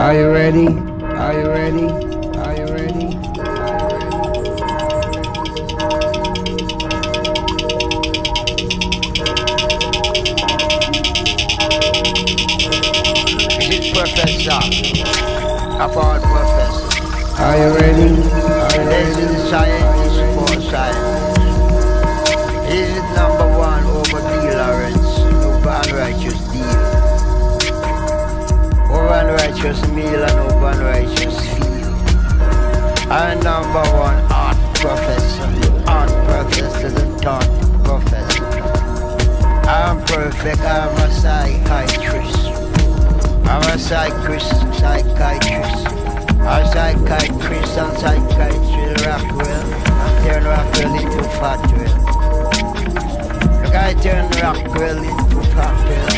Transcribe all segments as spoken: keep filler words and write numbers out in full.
Are you ready? Are you ready? Are you ready? Is it perfect up? How far it perfect? Are you ready? Are you ready? This is science, this is for science. Is it number one over P. Lawrence? Over unrighteous deal. Over unrighteous meal and over unrighteous field. And number one art professor. Art professor is a thought professor. I'm perfect, I'm a psychiatrist. I'm a psychiatrist, psychiatrist. I'm a psychiatrist and psychiatrist Rockwell. I turn Rockwell into Fatwell. Look, I turn Rockwell into Fatwell.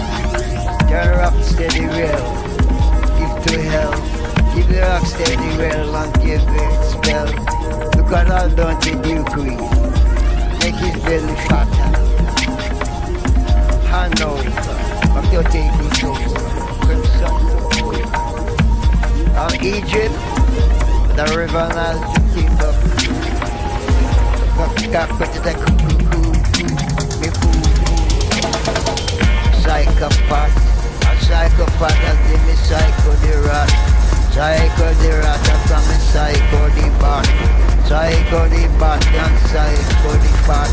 Turn rock steady well. To hell, give the rock steady well and give great spell. Look at all down to Duke Reed, make his belly fatter. Hand over, but you take it over. Crimson, on Egypt, the river Nile kingdom. Psychopath. Psychopath has given me psycho the rat. Psycho the rat has come and psycho the bat. Psycho the bat and psycho the fat.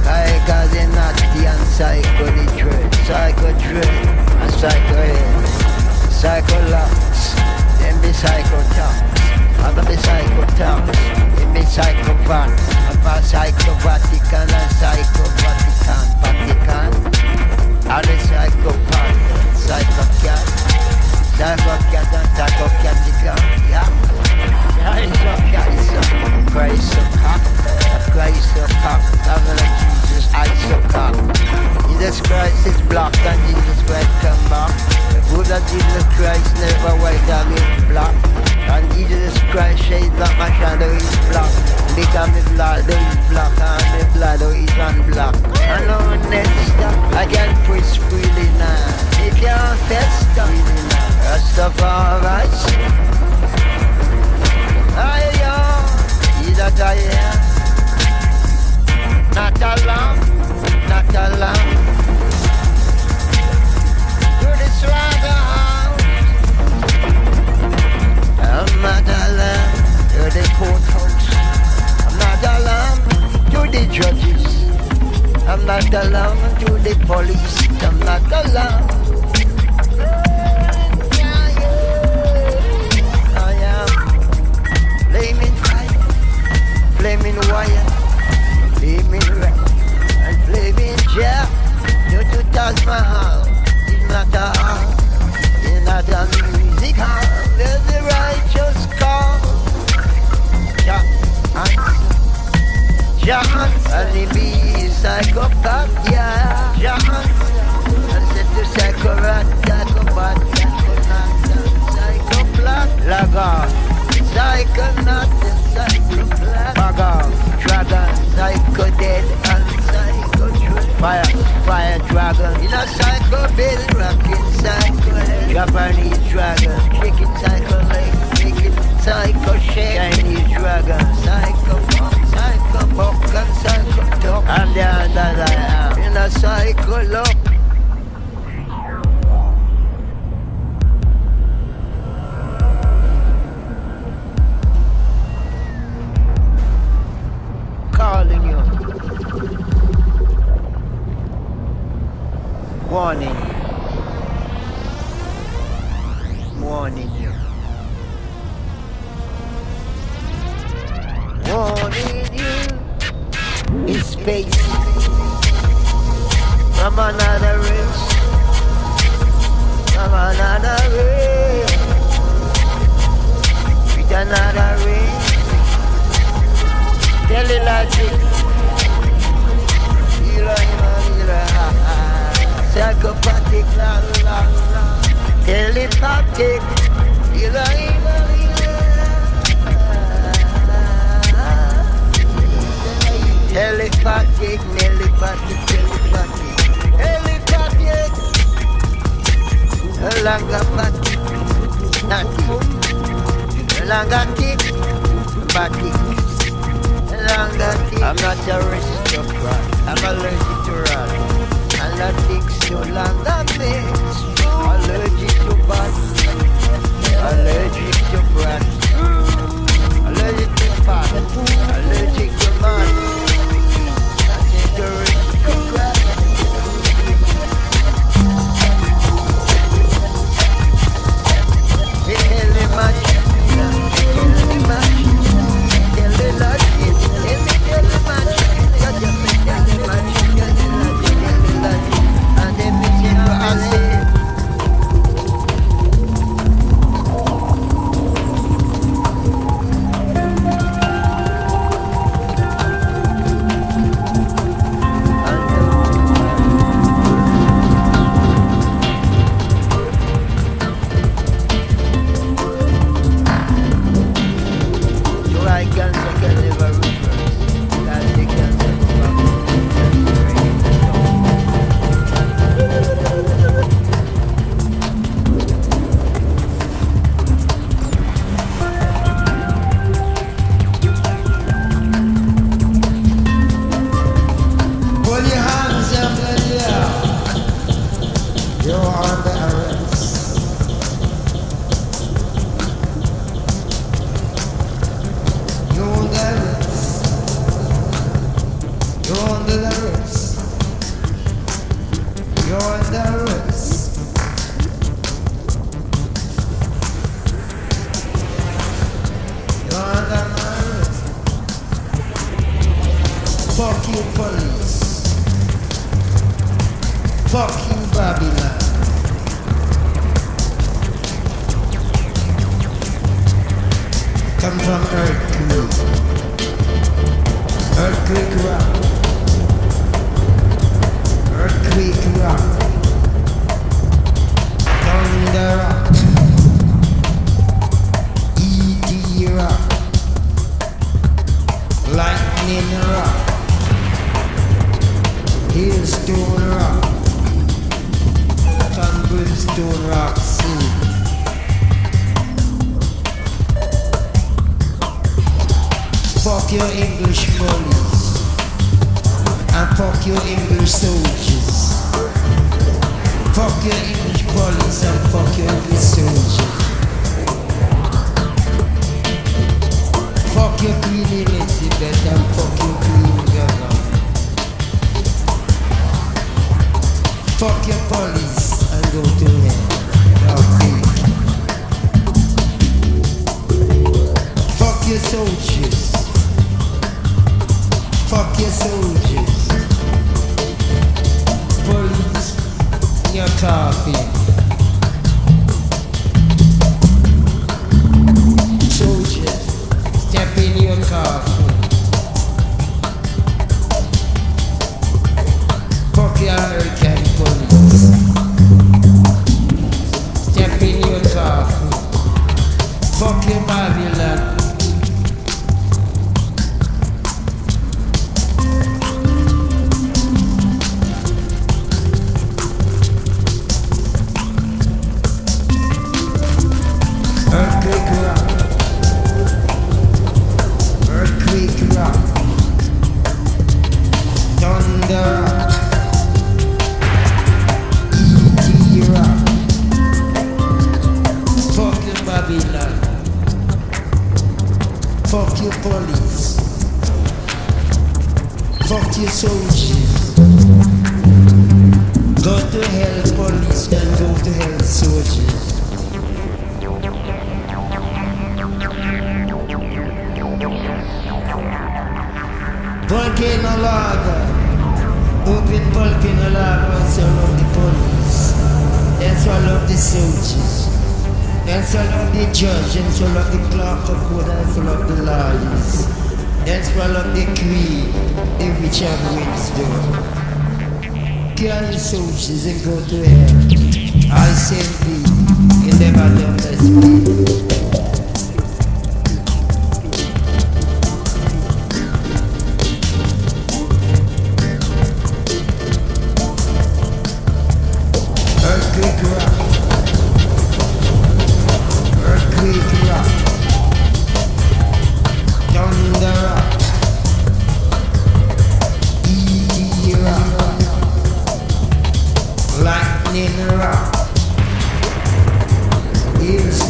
Psycho the natty and psycho the dread. Psycho dread and psycho head. Psycho laps, then be psycho taps. I'm gonna be psycho taps, then be psychopath. I'm a psycho Vatican and psycho Vatican, Vatican. I'm a psychopath. Psycho cat, psycho cat and psycho cat the gun, yeah. Christ of cat, Christ of cock, Christ of cock, heaven of Jesus, ice of cock. Jesus Christ is blocked and Jesus Christ come back. The Buddha Jesus Christ never white down his block. And Jesus Christ shades not my shadow is black. Because my blood is black and my blood is unblocked. And now next up, I can preach freely now. If you're a festa, rest of our rights. I am, he's that I am. Not a lamb, not a lamb. To this rather house. I'm not a lamb to the courthouse. I'm not a lamb to the judges. I'm not a lamb to the police. I'm not a lamb. Flaming wire, flaming red, and flaming jail. Due to Taj Mahal, it's not a hall, it's not a music hall. There's the righteous call. Jah Hans, Jah Hans, and he be psychopath, yeah. Jah Hans, I said to psychorat, psychopath, psychopath, psychopath, psychopath, psychonaut and psychoplan, Bagam, dragon, psycho dead and psycho dread. Fire, fire dragon, in a psycho bill, rockin' psycho head. Japanese dragon, chicken psycho leg, chicken psycho shake. Chinese dragon, psycho buck, psycho buck and psycho duck. I'm the other that I am, in a psycho lock. Calling you. Warning you. Warning you. Warning you. In space. From another race. From another race. With another race. Telelogic, Ela, Ela, Ela, psychopathic, la, la, la, telepathic, Ela, Ela, Ela, telepathic, telepathic, telepathic, telepathic, telepathic, not kick. The girl I got kick, back kick. The girl I got kick. I'm not allergic to crap. I'm allergic to rat. And that takes so long that makes. Allergic to bat. Allergic to brat. Allergic to fat. Allergic to man. That's it, allergic to crap.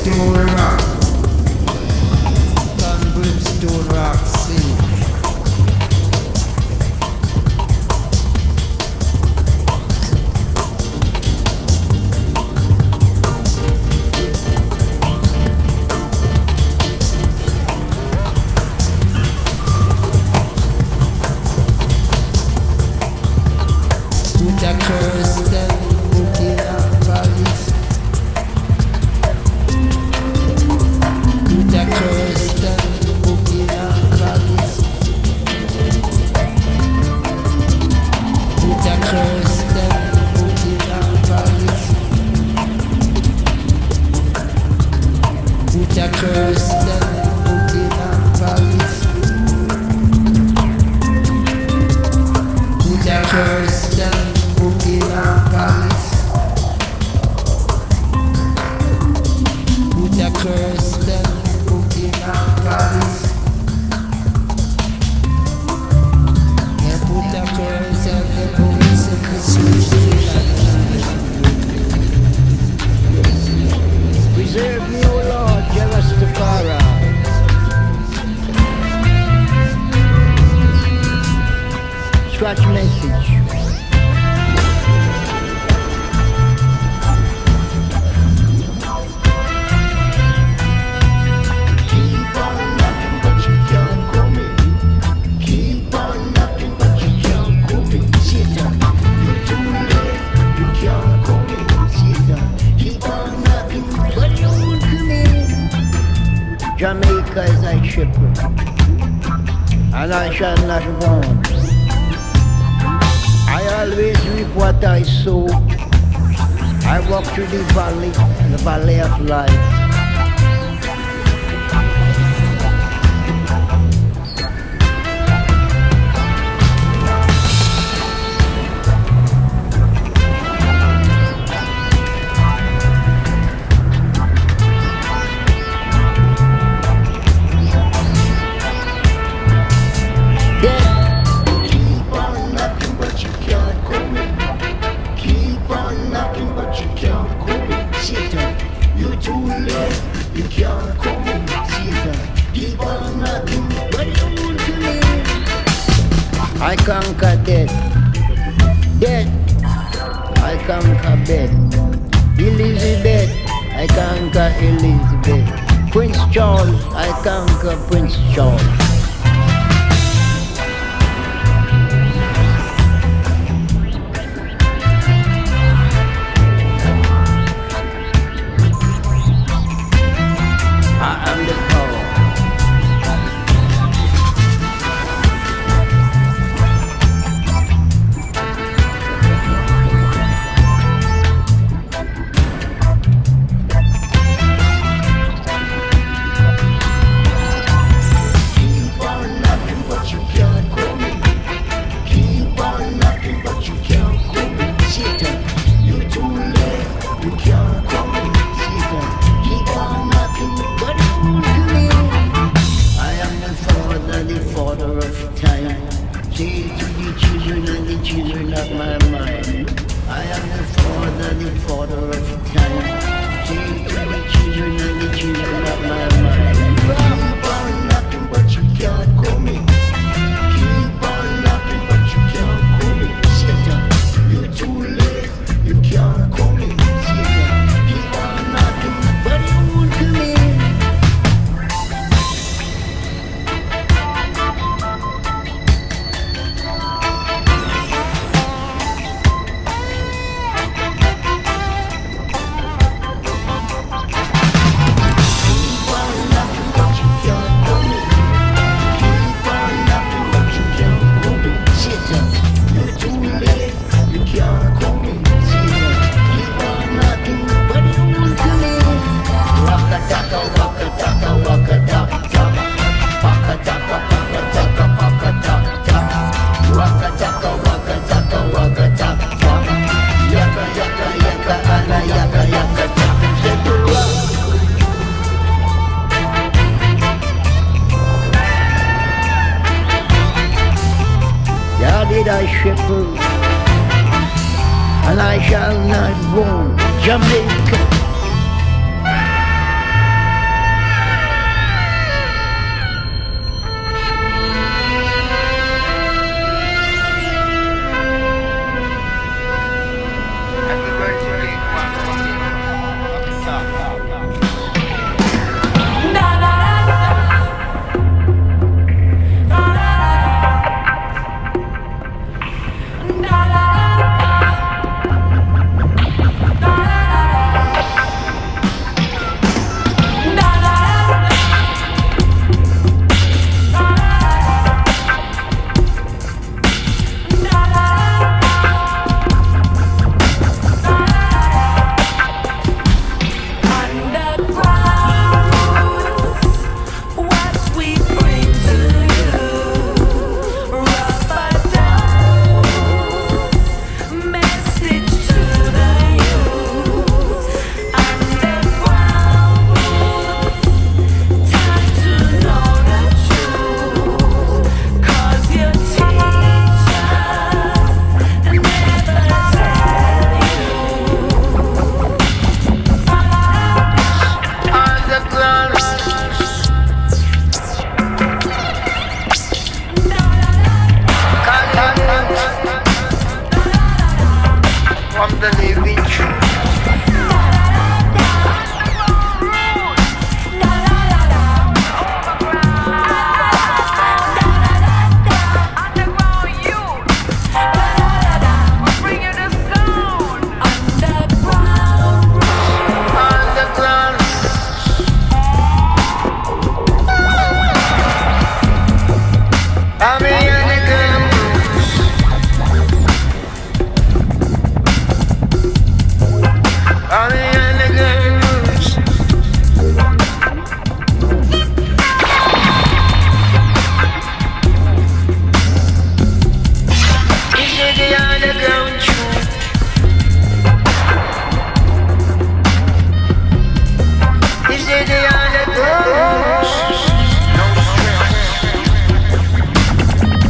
Brimstone Rock. Can Brimstone Rock sing? Put a curse down, put in a palace. Put a curse down, put in a palace. Put a curse down, put in a palace. Put a curse down, put in a palace. Put a curse down. Curse them, put in our palace. They put the curse and the police in the streets. Preserve me, O Lord, give us the power. Scratch message. Jamaica is like shipwreck, and I shall not drown. I always reap what I sow. I walk through the valley, the valley of life. I conquer death, death, I conquer bed, Elizabeth, I conquer Elizabeth, Prince Charles, I conquer Prince Charles. I am the power. I shipper, and I shall not warn Jamaica. Put me on the ground, go,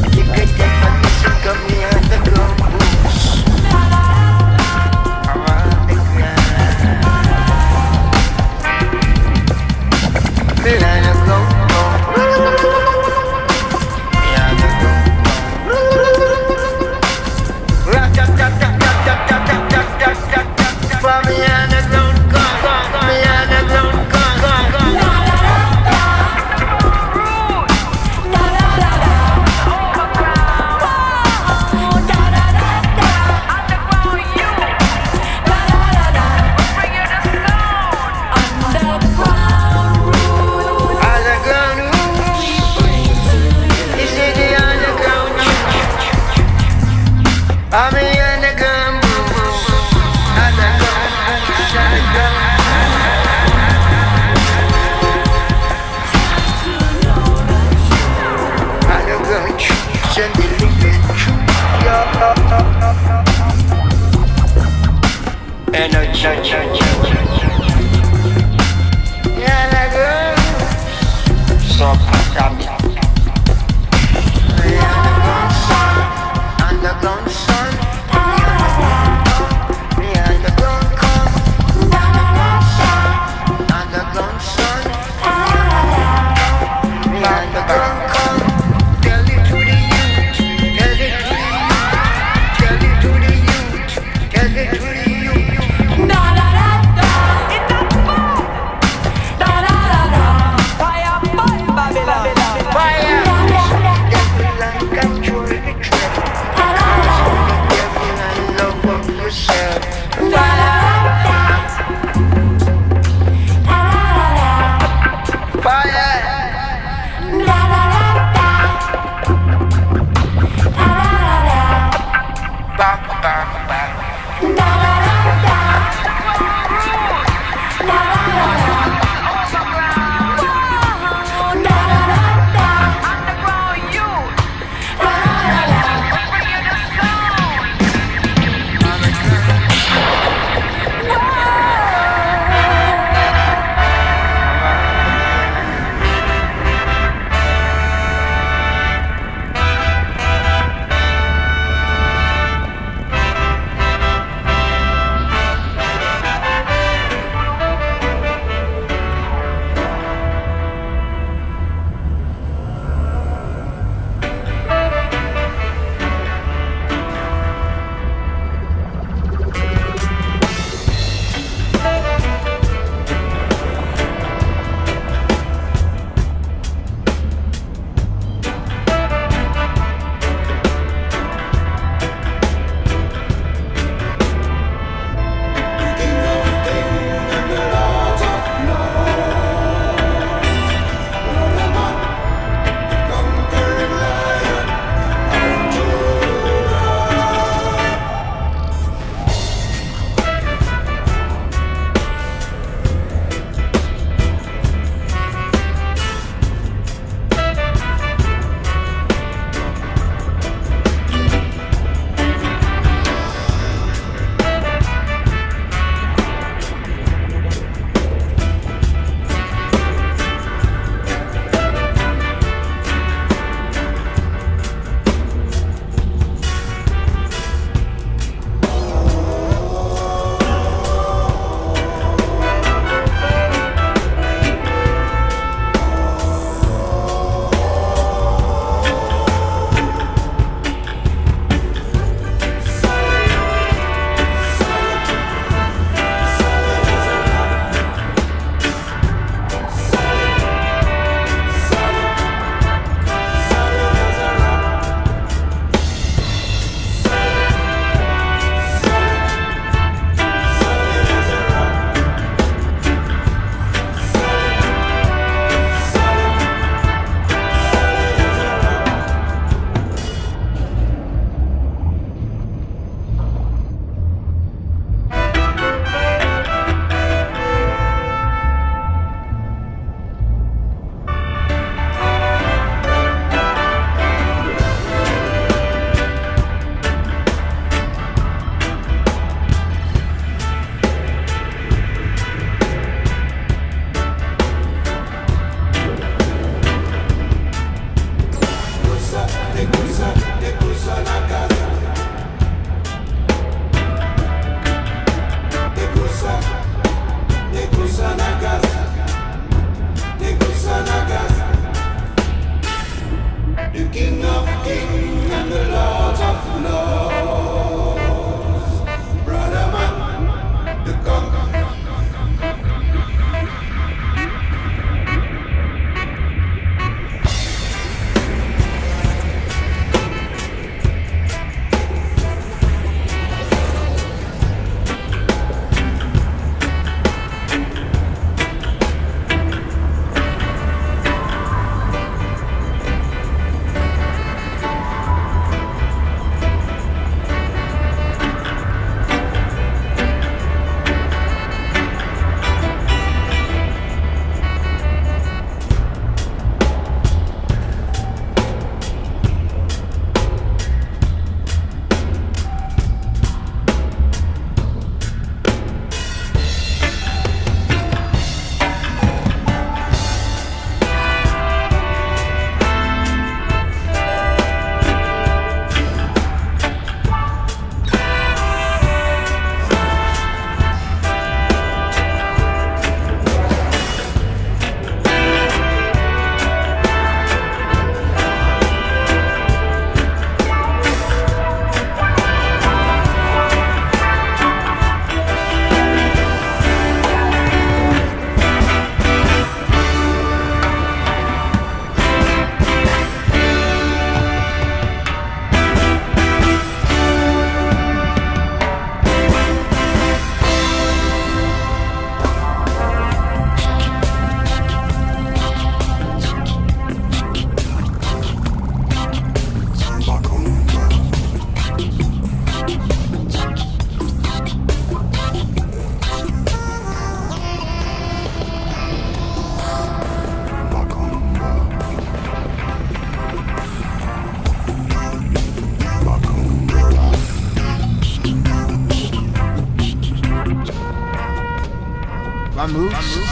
go, me on the ground, go, go, go.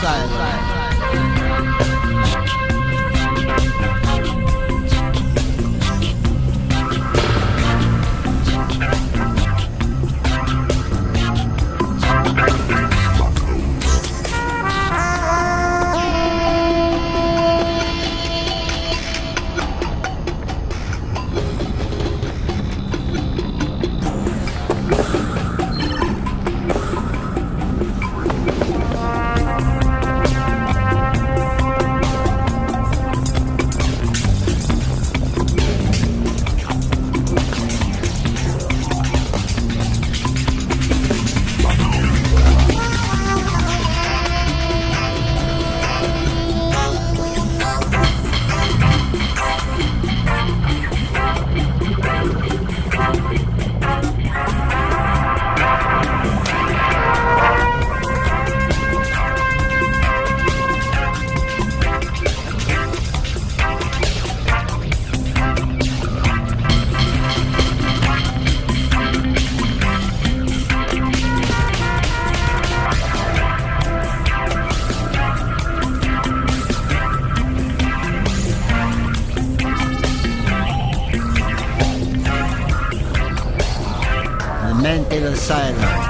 The silence.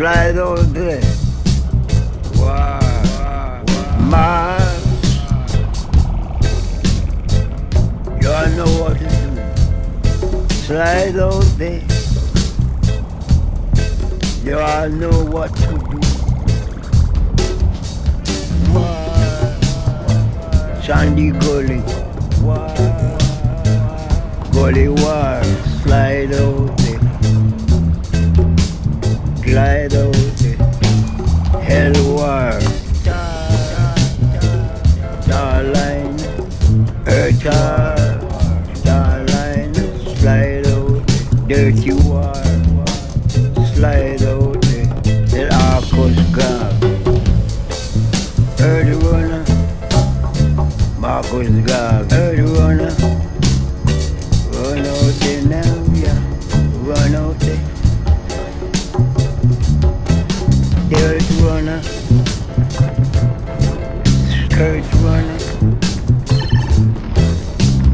Ride all day. Wow. March. You all know what to do. Slide all day. You all know what to do. Shandy Gully. Gully war. Slide out it. Glide out it. Hell war. Starline. Earth war. Starline. Slide out it. Dirty war. Slide out it. The Arcus grab. Earth runner. Marcus grab. Earth runner. Skirt runner,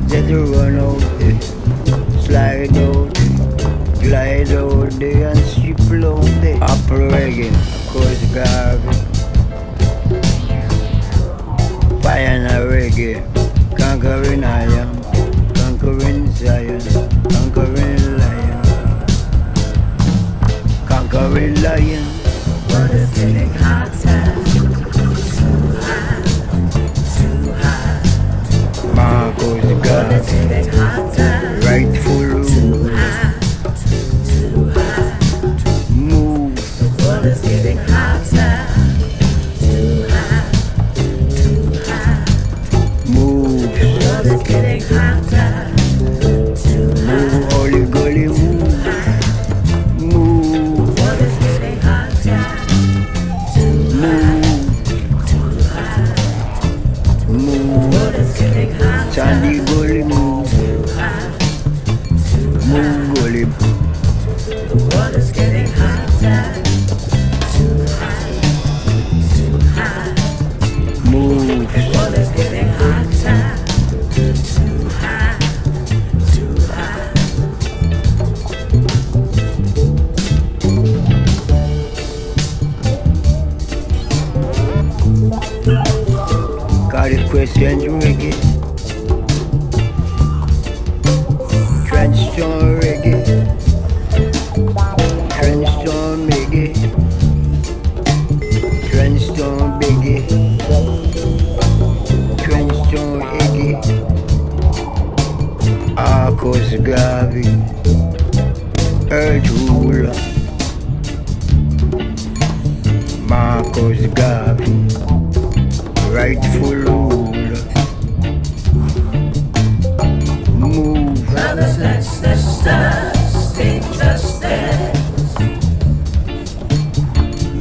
just run out there, slide out there, glide out there and strip out there. Up reggae, coast guard, pioneer reggae, conquering iron, conquering Zion, conquering lion, conquering lion. What a feeling hot time. Too high, too high. Marcus God. What a feeling hot time. Rightful rule. Too high, too high. Move. What a feeling hot time. Too high, too high. Move. What a feeling hot time. Too high. Move, holy golly, move. Move. What a feeling hot time. Sandy Gully move, move Gully. The water's getting hotter, too high, too high. Move, the water's getting hotter, too high, too high. Got a question to make it. Trenchstone reggae, Trenchstone reggae, Trenchstone biggie, Trenchstone eggie, Arcus Garvey, Earth Ruler, Marcus Garvey, rightful ruler. Brothers and sisters, take the stairs.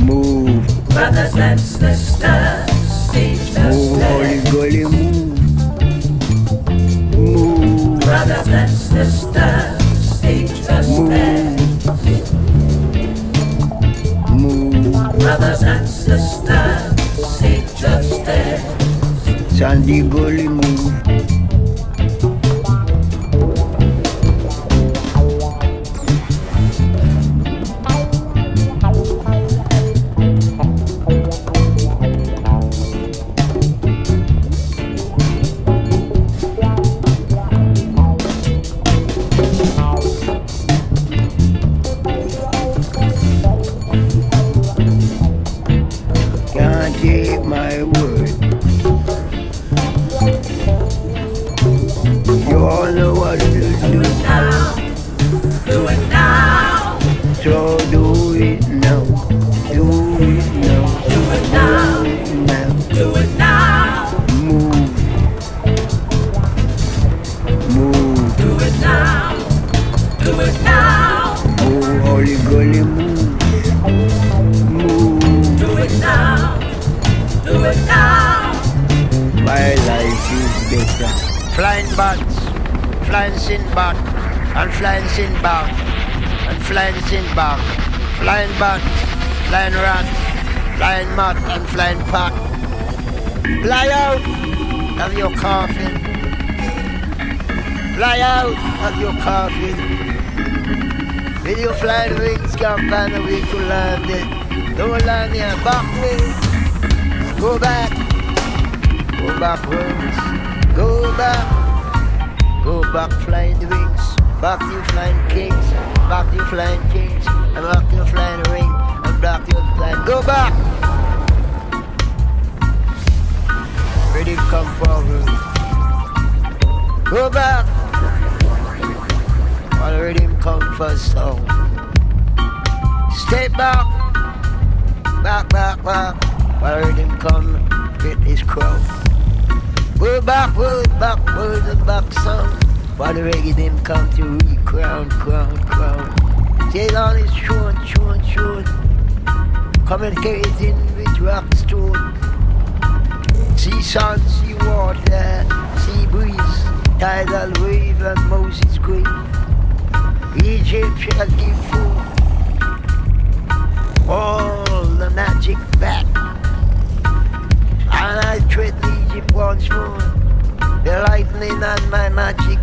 Move. Brothers and sisters, take the stairs. Move, holy golly, move. Move. Brothers and sisters, take the stairs. Move. Brothers and sisters, take the stairs. Sandy golly, move. My word, you all know what to do. Do it now, do it now. So do it now, do it now, do it now, do it now. Do it now. Move, move. Do it now, do it now. Move, holy golly, move, move. Do it now. Do it now. My life is better. Flying bats, flying Sinbad, and flying Sinbad, and flying Sinbad, flying bat, flying rat, flying mat, and flying pack. Fly out of your coffin. Fly out of your coffin. With your flying wings, come by the way to land it. Don't land your back wings. Go back, go backwards, go back, go back flying wings, back to flying kings, back to flying kings, and back to flying wings. Go back. Where did it come from? Go back. Already come first now. Stay back. Back, back, back. Already come with his crowd. Go back, go back, go the back song. While the reggae them come to re-crown, crown, crown. Jail on is short, short, short. Communicating with rock stone. Sea sun, sea water, sea breeze, tidal wave and Moses' grave. Egypt shall give food, all the magic back. And I tread Egypt once more, the lightning and my magic.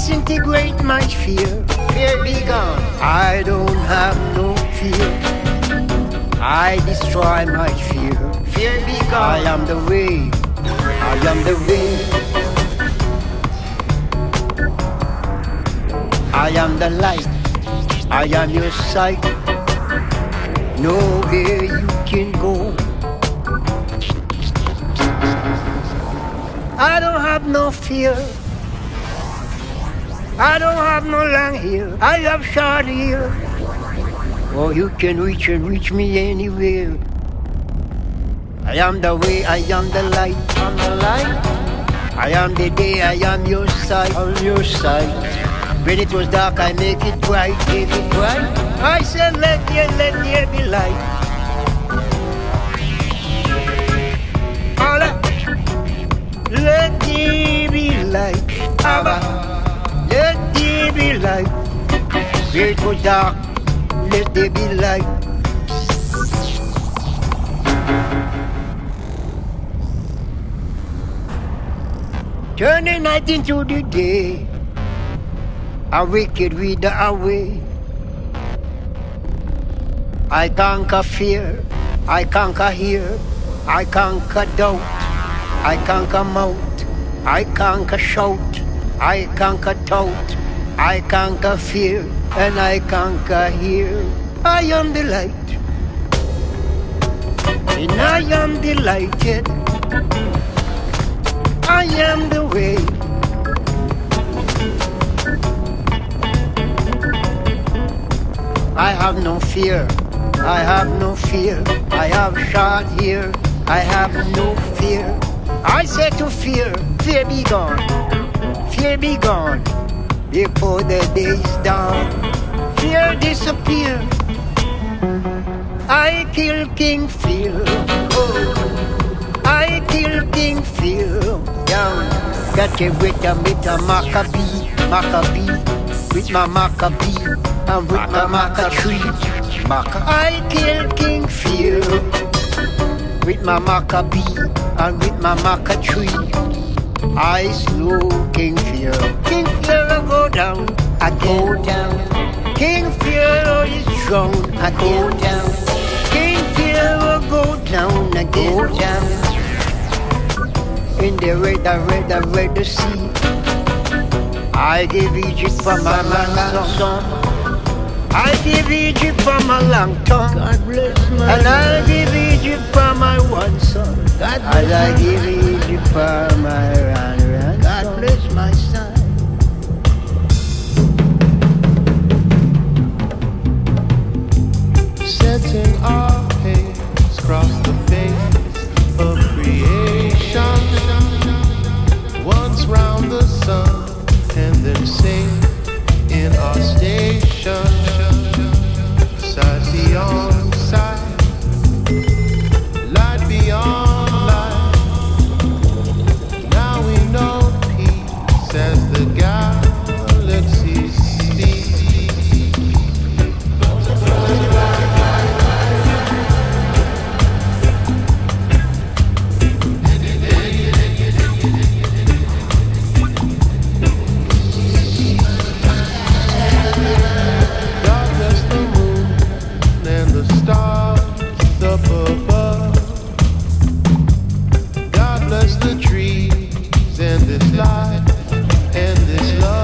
disintegrate my fear. Fear be gone. I don't have no fear. I destroy my fear. Fear be gone. I am the way. I am the way. I am the light. I am your sight. Nowhere you can go. I don't have no fear. I don't have no long hair. I have short hair. Oh, you can reach and reach me anywhere. I am the way, I am the light, I'm the light. I am the day, I am your sight, on your sight. When it was dark, I make it bright, make it bright. I said, let there, let there be light. Let there be light, Abba. Let there be light. Where it was dark, let there be light. Turn the night into the day. A wicked leader away. I conquer fear. I conquer here. I conquer doubt. I conquer mouth, I conquer shout, I conquer doubt, I conquer fear, and I conquer here. I am the light, and I am delighted. I am the way. I have no fear, I have no fear, I have shot here, I have no fear. I said to fear, fear be gone, fear be gone, before the day's dawn, fear disappear. I kill King Phil, oh, I kill King Phil, down, got it with a bit of Maccabee, Maccabee, with my Maccabee, and with my Macca tree, Macca. I kill King Phil, with my Maccabee, and with my maca tree, I slew King Fear. King Fear will go down, I go down. King Fear is strong, I go down. King Fear will go down, I go down. In the red, I red, I red the sea. I give Egypt for my long song. I give Egypt for my long tongue. God bless my. And I give Egypt for my one son. God bless I give Egypt for my ransom. God bless my son. Setting our hands across the face of creation, once round the sun, and then sing in our station. Side beyond side, light beyond. The trees and this light and this love.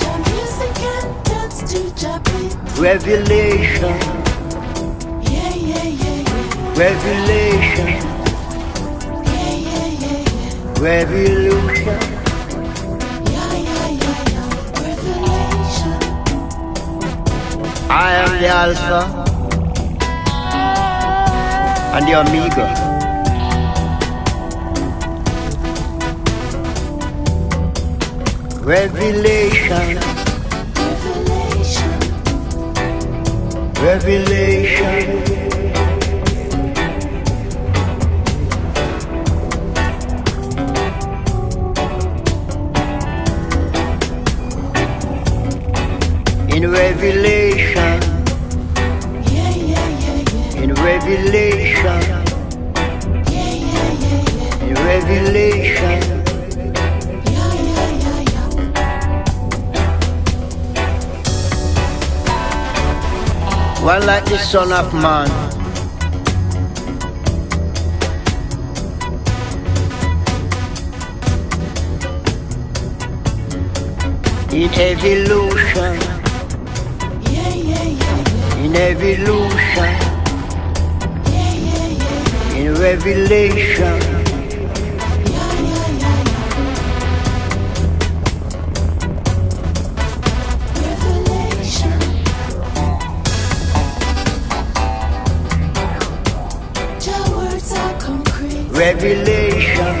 your music and dance to your beat. Revelation. Yeah, yeah, yeah, yeah. Revelation. Yeah, yeah, yeah, yeah. Revolution. Yeah, yeah, yeah, yeah. Revelation. I am the Alpha and the Omega. Revelation. Revelation. Revelation. In revelation. Yeah, yeah, yeah, yeah. In revelation. Yeah, yeah, yeah, yeah. In revelation. One like the Son of Man, in evolution, in evolution, in revelation, revelation,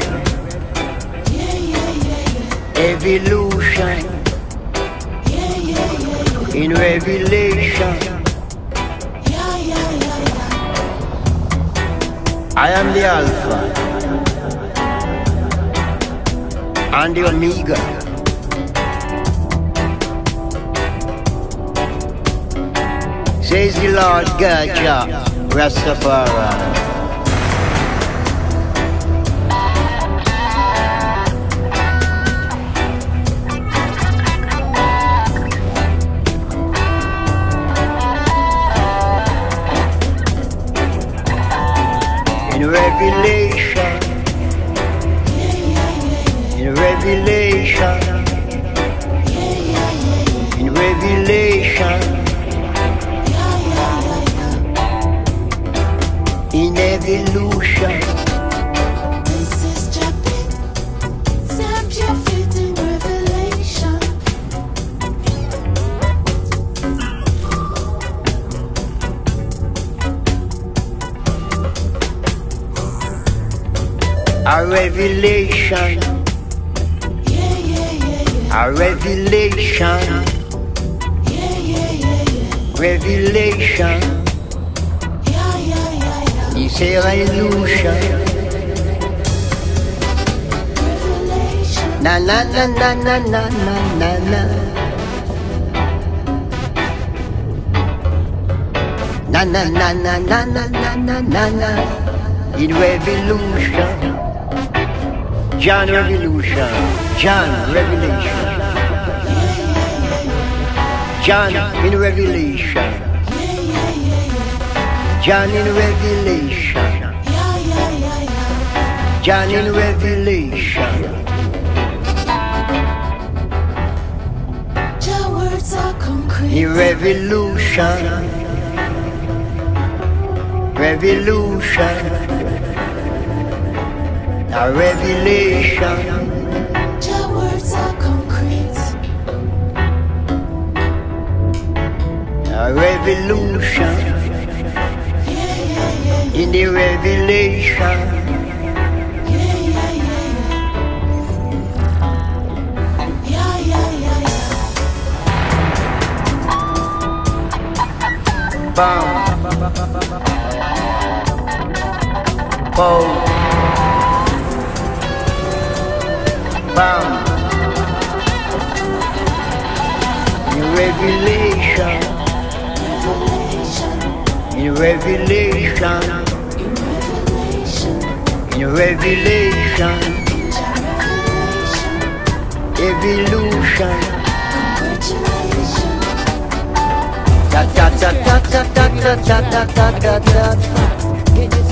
yeah, yeah, yeah. Evolution, yeah, yeah, yeah. In revelation, yeah, yeah, yeah. I am the Alpha and the Omega. Says the Lord God Jah Rastafari. In revelation, in revelation, in revelation, in evolution. This is Japan, stamp your feet in revelation. A revelation, yeah, yeah, yeah, yeah. A revelation, yeah, yeah, yeah, yeah. Revelation, yeah, yeah, yeah, yeah. It's a revolution. Revelation. Na na na na na na na na. Na na na na na na na na na. In revolution. John Revolution, John Revelation, John in Revelation, John in Revelation, John in Revelation. Your words are concrete. In revolution, revolution. A revelation. Your words are concrete. A revolution. Yeah, yeah, yeah. In the revelation. Yeah, yeah, yeah. Yeah, yeah, yeah, yeah. Bam. Boom. Bam. In revelation, in revelation, in revelation, evolution. Da da da da da da da da da da da.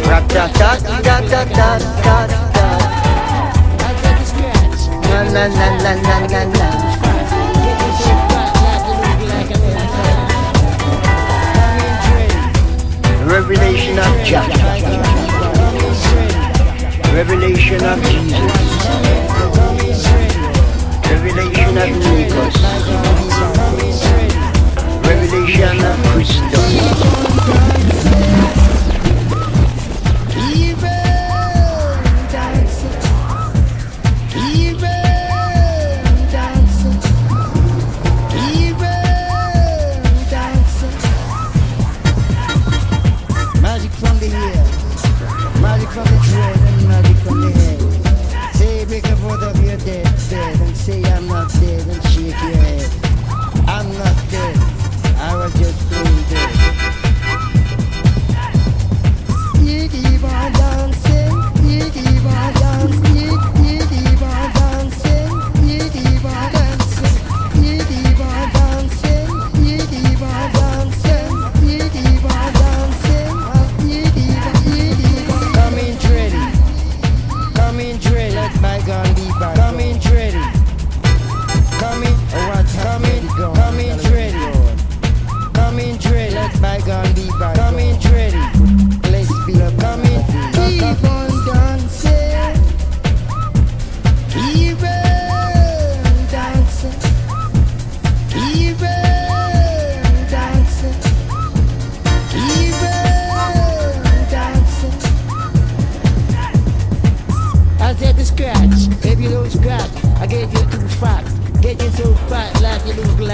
Da da da da da da da da. Na na na na na na na.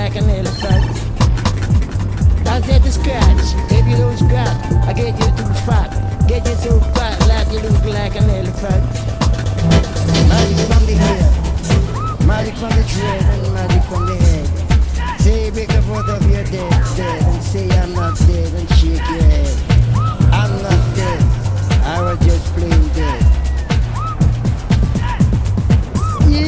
back and little son. Don't let the scratch. If you lose scratch, I get you too fat. Get you too fat like you look like an elephant. Magic from the head, magic from the dread, and magic from the head. Say wake up out of your dead, dead, and say I'm not dead, and shake your head. I'm not dead, I was just plain dead. I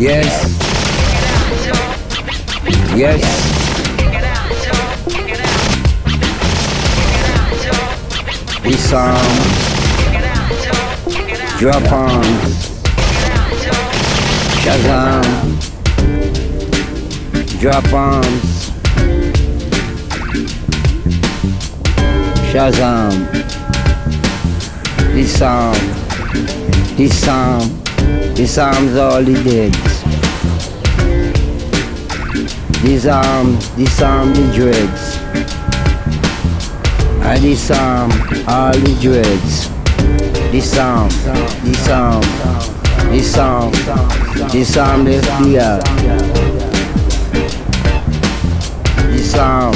Yes. Yes. We sound Japan Shazam Japan Shazam This sound This sound This sound's all he did This arm This sound the dreads And this arm, all the dreads. This arm, this arm, this arm, this arm left the earth. This arm,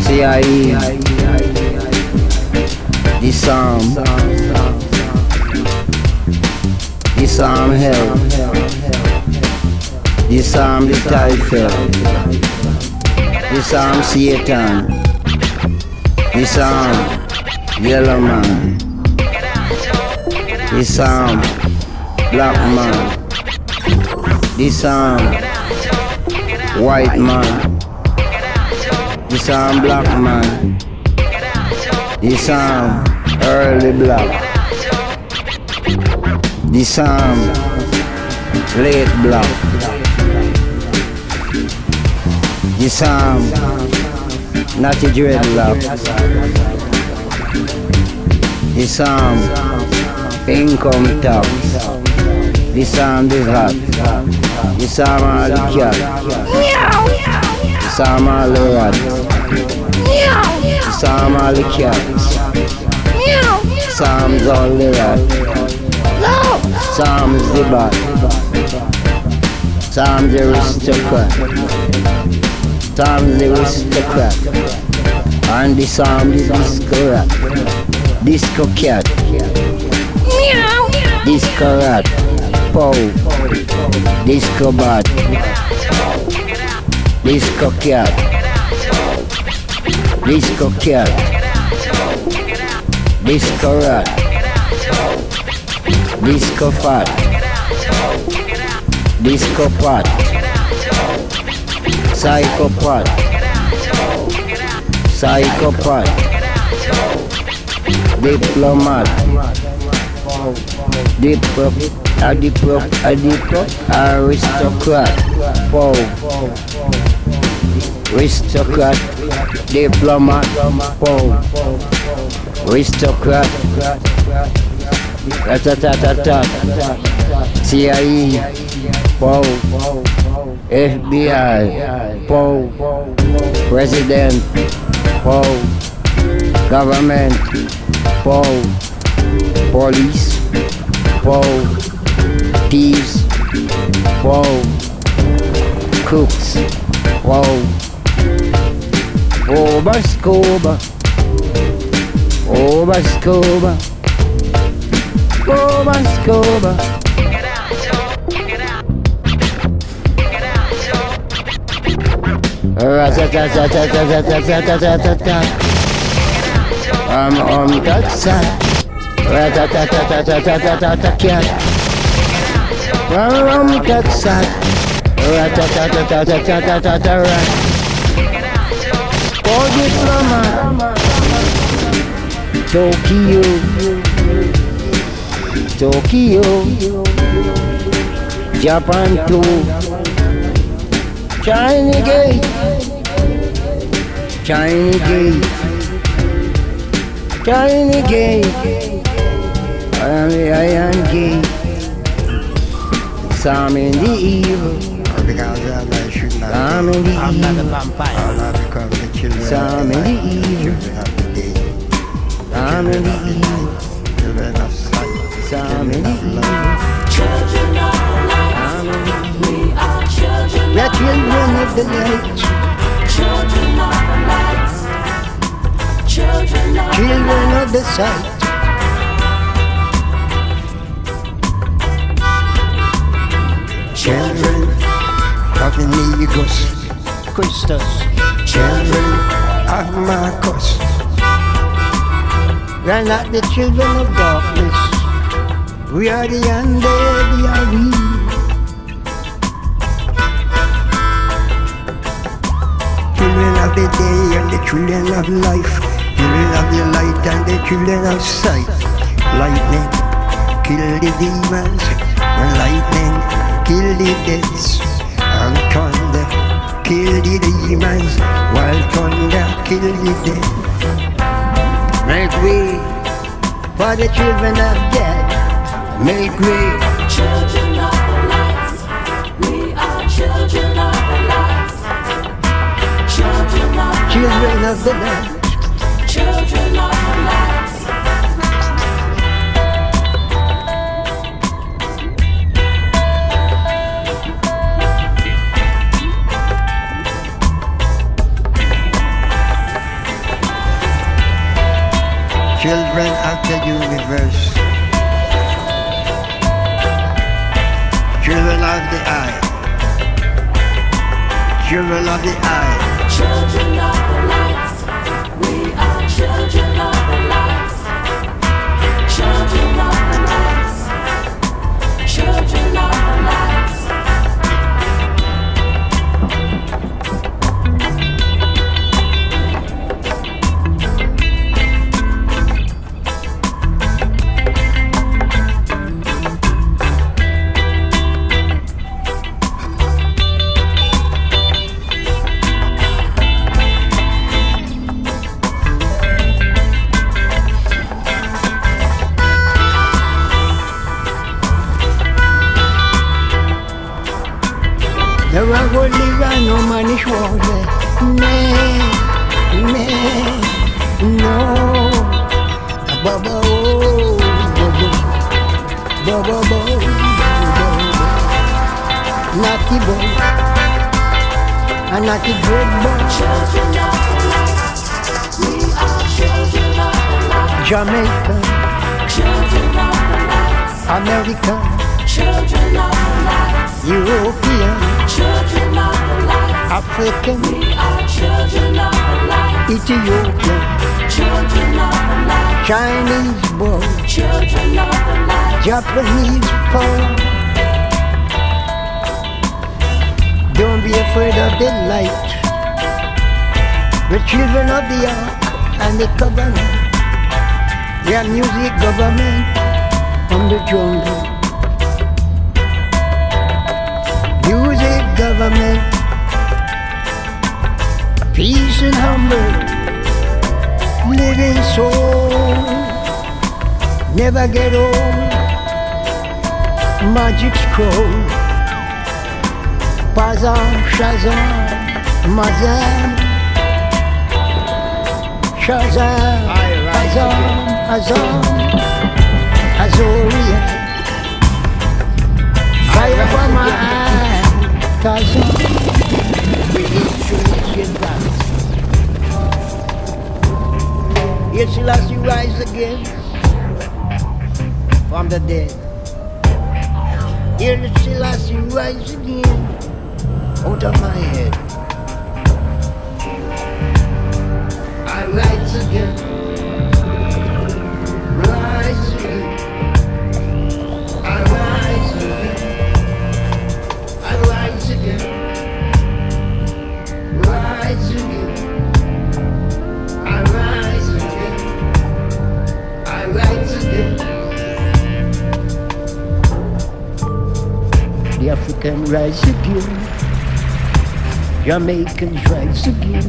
C I E. This arm, this arm hell. This arm the tide fell. This arm Satan. This arm, yellow man. This arm, black man. This arm, white man. This arm, black man. This arm, early black. This arm, late black. This arm. Not a dreadlock. This arm, income tax. This arm, this hat. This arm, all the cat. This arm, all the rat. This arm, all the cat. This arm's all the rat. This arm's the bat. This arm's the aristocrat. This arm the aristocrat, and this arm the disco rat, disco cat, disco rat, pow, disco bat, disco cat, disco cat, disco rat, disco fat, disco pat. Psychopath, psychopath, diplomat, diplo, a diplo, a diplo, aristocrat, pow, aristocrat, diplomat, pow, aristocrat, ratatatat, C I E, pow, F B I, Poe, President, Poe, Government, Poe, Police, Poe, Thieves, Poe, Cooks, Poe, Oba Scuba, Oba Scuba, Oba Scuba. Ra-ta-ta-ta-ta-ta-ta-ta-ta-ta-ta-ta. I'm on that side. Ra-ta-ta-ta-ta-ta-ta-ta-ta-ta-ta-ta. I'm on that side. Ra-ta-ta-ta-ta-ta-ta-ta-ta-ta-ta. For diplomat. Tokyo. Tokyo. Japan too. China Gate, China Gate, China Gate, I am the Iron Gate. Some in the evil, some in the evil, some in the evil, some in the evil, some in the evil. We are children of the light. Children of the light. Children of, children of the sight. Children of the Negros Christos. Children of Marcos. We are not the children of darkness. We are the undead, the You will have the day and the children of life. You will have the light and the children of sight. Lightning, kill the demons. And lightning, kill the deaths. And thunder, kill the demons. While thunder, kill the dead. Make way for the children of death. Make way. Children of the light. We are children of the light. Children of the light. Children of the light. Children of the light. Children of the universe. Children of the eye. Children of the eye. Children of the light. We are children of the light. Children of the light. Children of the manish water, me, me, no, baba oh, baba, baba oh, naughty boy, a naughty good boy. Children of the light, we are children of the light. Jamaica, children of the light. America, children of the light. European, children of the light. African, we are children of the light. Ethiopian, children of the light. Chinese boy, children of the light. Japanese boy, don't be afraid of the light. The children of the ark and the covenant. We are music government from the jungle. Music government. Peace and humble, living soul, never get old, magic scroll, Pazan, Shazam, Mazam, Shazam, Azam, Azam, Azoria, fire from my eye, Tazan. Yet shall I see rise again from the dead. Yet shall I see rise again out of my head. I rise again, rise again. I rise again, I rise again. I rise again, I rise again, I rise again. The African rise again, Jamaicans rise again,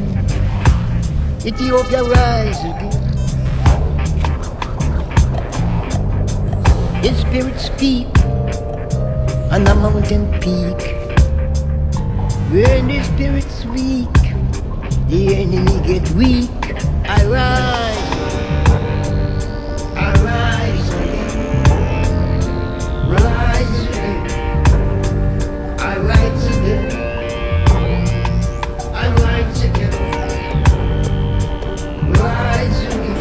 Ethiopia rise again. Its spirits speak on the mountain peak. When the spirit's weak, the enemy get weak. I rise, I rise again, rise again, I rise again, I rise again, rise again,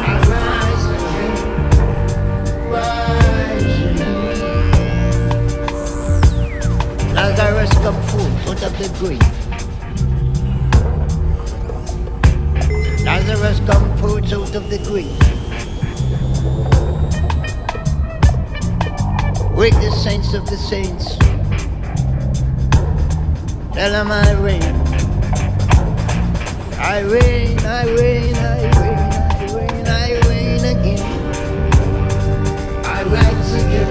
I rise again, rise again. Lazarus come forth out of the grave. Lazarus come forth out of the grave. Wake the saints of the saints. Tell them I reign. I win, I win, I win, I win, I win again. I rise again,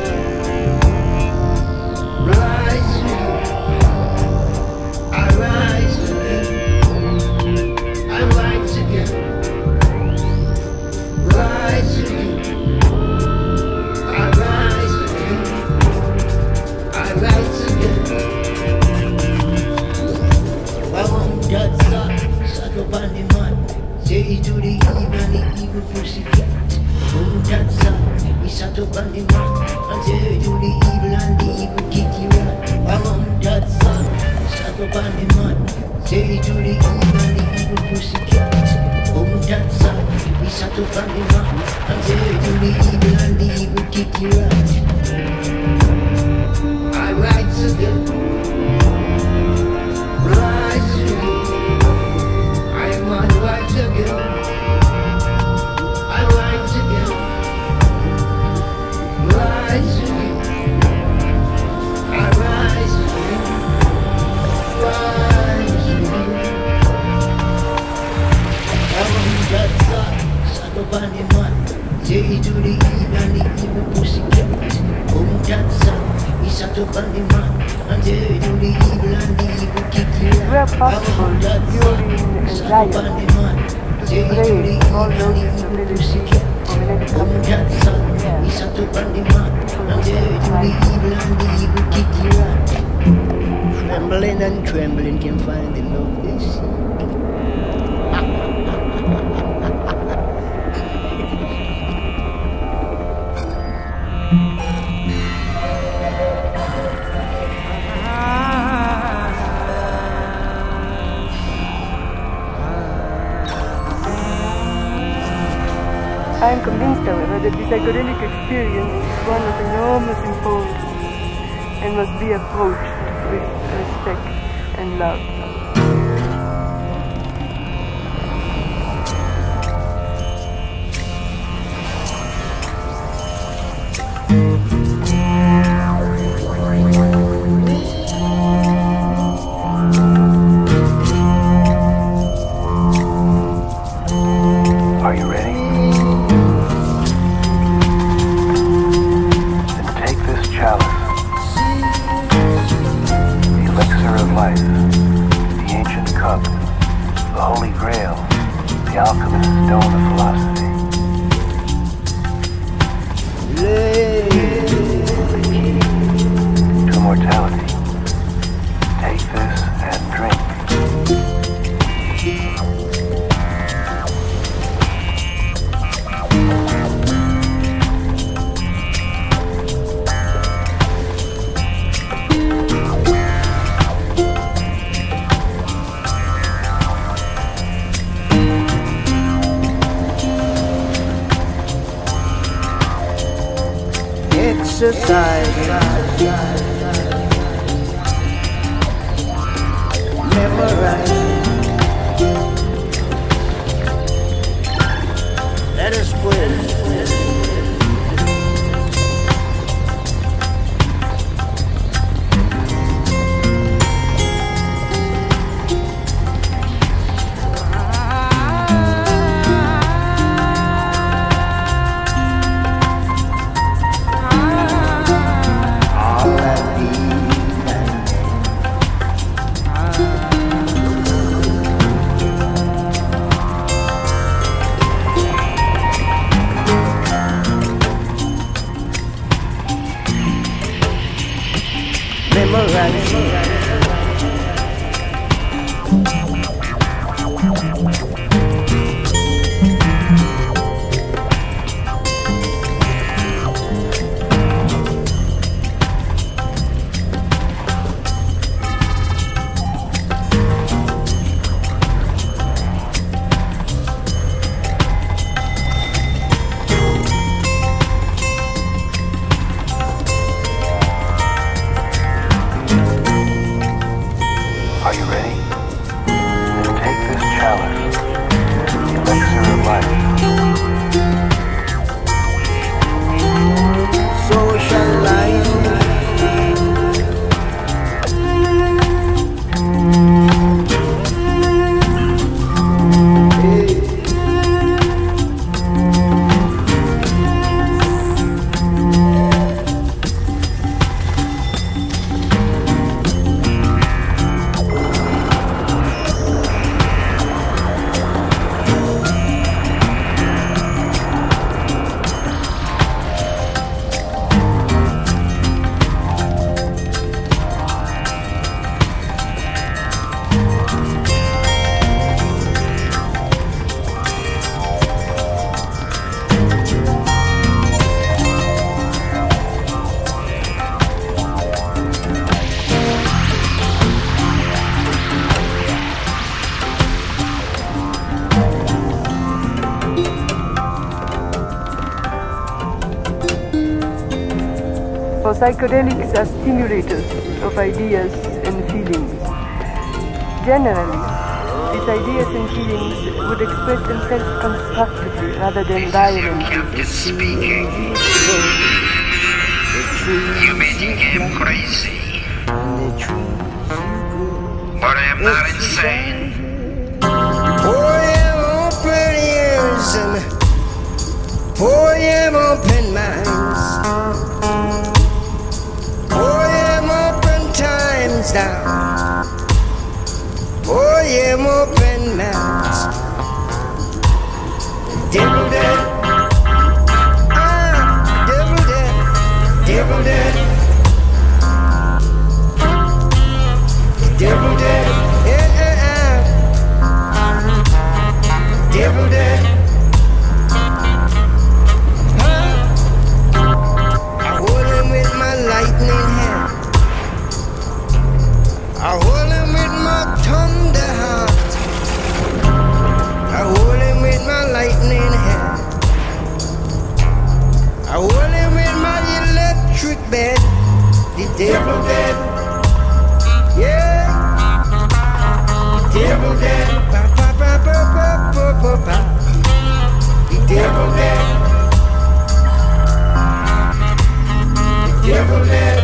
rise again. I rise again, I rise again, rise again. I rise again, I rise again. I want that sun. Bunny man, say to the evil, the evil pussy cat. Boom, that's up, he's a bunny man. And say to the evil and the evil kitty rat. Boom, that's up, he's a bunny man. Say to the evil, the evil pussy cat. Boom, that's up, he's a bunny man. And say to the evil and the evil kitty rat. I rise again. Bunny man, say to the evil and the evil pussy cat. Boom, that's up, he's a bunny man. And say to the evil and the evil kitty rat. Boom, that's up, he's a bunny man. Say to the evil and the evil pussy cat. Boom, that's up, he's a bunny man. And say to the evil and the evil kitty rat. Trembling and trembling can find the love they seek. I am convinced, however, that this psychedelic experience is one of enormous importance and must be approached with respect and love. Are you ready? Life, the ancient cup, the holy grail, the alchemist's stone of philosophy. The key to mortality. Take this and exercise, memorize. Let us For psychedelics are stimulators of ideas and feelings. Generally, these ideas and feelings would express themselves constructively rather than violently. You may think I'm crazy, but I am not insane. four a m open ears and four a m open minds. Down. Oh, yeah, open mouths. Devil dead. Ah, devil dead. Devil dead. Devil dead. Yeah, yeah, yeah. Devil dead. Huh? I hold him with my lightning hand. I hold him with my thunder heart. I hold him with my lightning hand. I hold him with my electric bed. The devil dead. Yeah. The devil dead. Ba ba ba ba ba ba ba. The devil dead. The devil dead.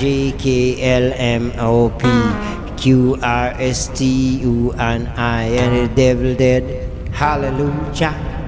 J K L M O P Q R S T U and I and the devil dead. Hallelujah.